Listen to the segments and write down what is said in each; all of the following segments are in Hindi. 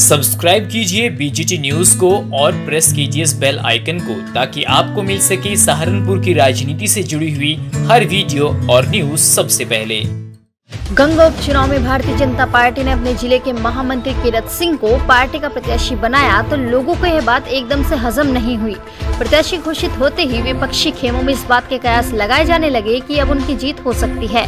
सब्सक्राइब कीजिए बीजीटी न्यूज को और प्रेस कीजिए इस बेल आइकन को, ताकि आपको मिल सके सहारनपुर की राजनीति से जुड़ी हुई हर वीडियो और न्यूज सबसे पहले। गंगोह उपचुनाव में भारतीय जनता पार्टी ने अपने जिले के महामंत्री कीरत सिंह को पार्टी का प्रत्याशी बनाया तो लोगों को यह बात एकदम से हजम नहीं हुई। प्रत्याशी घोषित होते ही विपक्षी खेमों में इस बात के कयास लगाए जाने लगे कि अब उनकी जीत हो सकती है।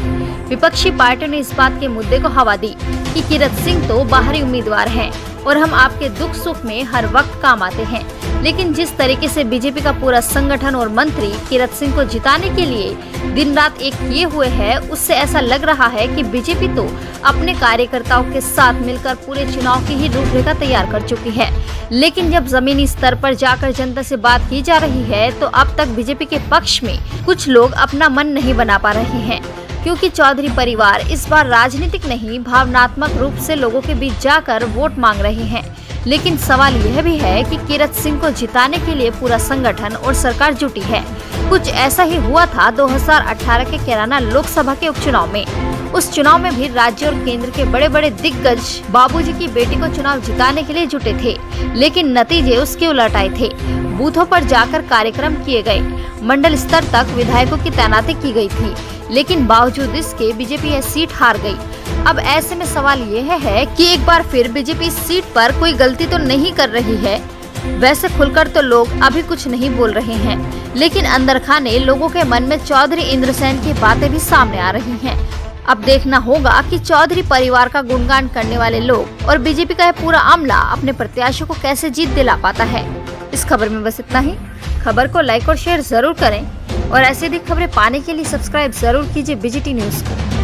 विपक्षी पार्टियों ने इस बात के मुद्दे को हवा दी कि कीरत सिंह तो बाहरी उम्मीदवार है और हम आपके दुख सुख में हर वक्त काम आते हैं, लेकिन जिस तरीके से बीजेपी का पूरा संगठन और मंत्री कीरत सिंह को जिताने के लिए दिन रात एक किए हुए है, उससे ऐसा लग रहा है कि बीजेपी तो अपने कार्यकर्ताओं के साथ मिलकर पूरे चुनाव की ही रूपरेखा तैयार कर चुकी है। लेकिन जब जमीनी स्तर पर जाकर जनता से बात की जा रही है तो अब तक बीजेपी के पक्ष में कुछ लोग अपना मन नहीं बना पा रहे हैं, क्योंकि चौधरी परिवार इस बार राजनीतिक नहीं भावनात्मक रूप से लोगों के बीच जाकर वोट मांग रहे हैं। लेकिन सवाल यह भी है कि कीरत सिंह को जिताने के लिए पूरा संगठन और सरकार जुटी है। कुछ ऐसा ही हुआ था 2018 के कैराना लोकसभा के उपचुनाव में। उस चुनाव में भी राज्य और केंद्र के बड़े बड़े दिग्गज बाबूजी की बेटी को चुनाव जिताने के लिए जुटे थे, लेकिन नतीजे उसके उलट आए थे। बूथों पर जाकर कार्यक्रम किए गए, मंडल स्तर तक विधायकों की तैनाती की गई थी, लेकिन बावजूद इसके बीजेपी यह सीट हार गई। अब ऐसे में सवाल यह है कि एक बार फिर बीजेपी इस सीट पर कोई गलती तो नहीं कर रही है। वैसे खुलकर तो लोग अभी कुछ नहीं बोल रहे हैं, लेकिन अंदर खाने लोगों के मन में चौधरी इंद्रसेन की बातें भी सामने आ रही हैं। अब देखना होगा कि चौधरी परिवार का गुणगान करने वाले लोग और बीजेपी का यह पूरा अमला अपने प्रत्याशियों को कैसे जीत दिला पाता है। इस खबर में बस इतना ही। खबर को लाइक और शेयर जरूर करें और ऐसी ही खबरें पाने के लिए सब्सक्राइब जरूर कीजिए बीजीटी न्यूज को।